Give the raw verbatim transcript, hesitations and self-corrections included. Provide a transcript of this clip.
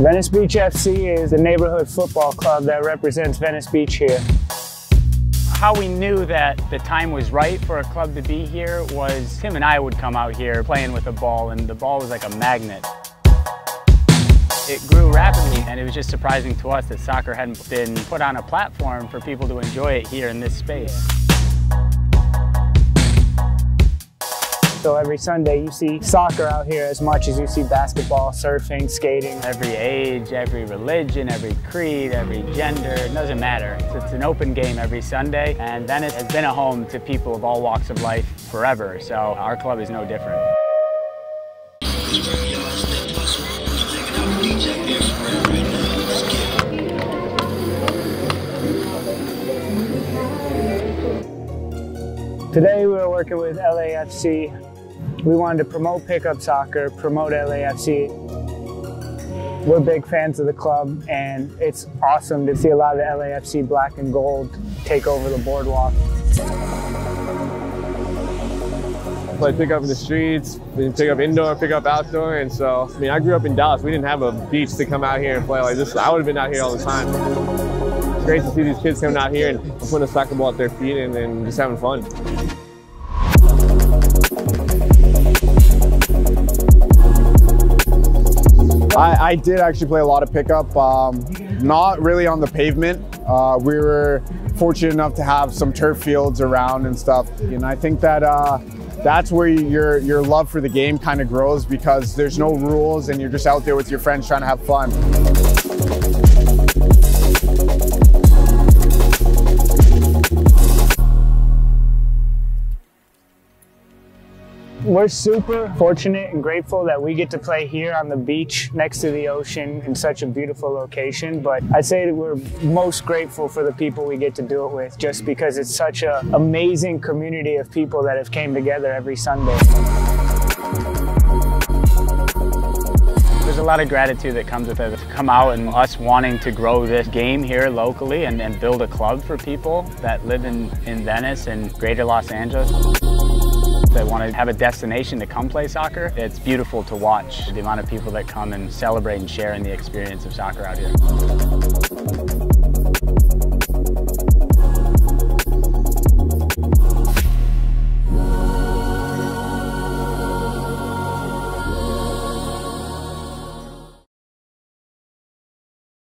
Venice Beach F C is a neighborhood football club that represents Venice Beach here. How we knew that the time was right for a club to be here was Tim and I would come out here playing with a ball, and the ball was like a magnet. It grew rapidly, and it was just surprising to us that soccer hadn't been put on a platform for people to enjoy it here in this space. So every Sunday you see soccer out here as much as you see basketball, surfing, skating. Every age, every religion, every creed, every gender, it doesn't matter. So it's an open game every Sunday, and Venice has been a home to people of all walks of life forever, so our club is no different. Today we were working with L A F C. We wanted to promote pickup soccer, promote L A F C. We're big fans of the club, and it's awesome to see a lot of L A F C black and gold take over the boardwalk. Play pickup in the streets, we can pick up indoor, pick up outdoor, and so, I mean, I grew up in Dallas. We didn't have a beach to come out here and play like this. I would have been out here all the time. It's great to see these kids coming out here and putting a soccer ball at their feet and, and just having fun. I, I did actually play a lot of pickup, um, not really on the pavement. Uh, we were fortunate enough to have some turf fields around and stuff. And I think that uh, that's where your, your love for the game kind of grows, because there's no rules and you're just out there with your friends trying to have fun. We're super fortunate and grateful that we get to play here on the beach next to the ocean in such a beautiful location, but I'd say that we're most grateful for the people we get to do it with, just because it's such an amazing community of people that have came together every Sunday. There's a lot of gratitude that comes with it, to come out and us wanting to grow this game here locally and, and build a club for people that live in, in Venice and greater Los Angeles. They want to have a destination to come play soccer. It's beautiful to watch the amount of people that come and celebrate and share in the experience of soccer out here.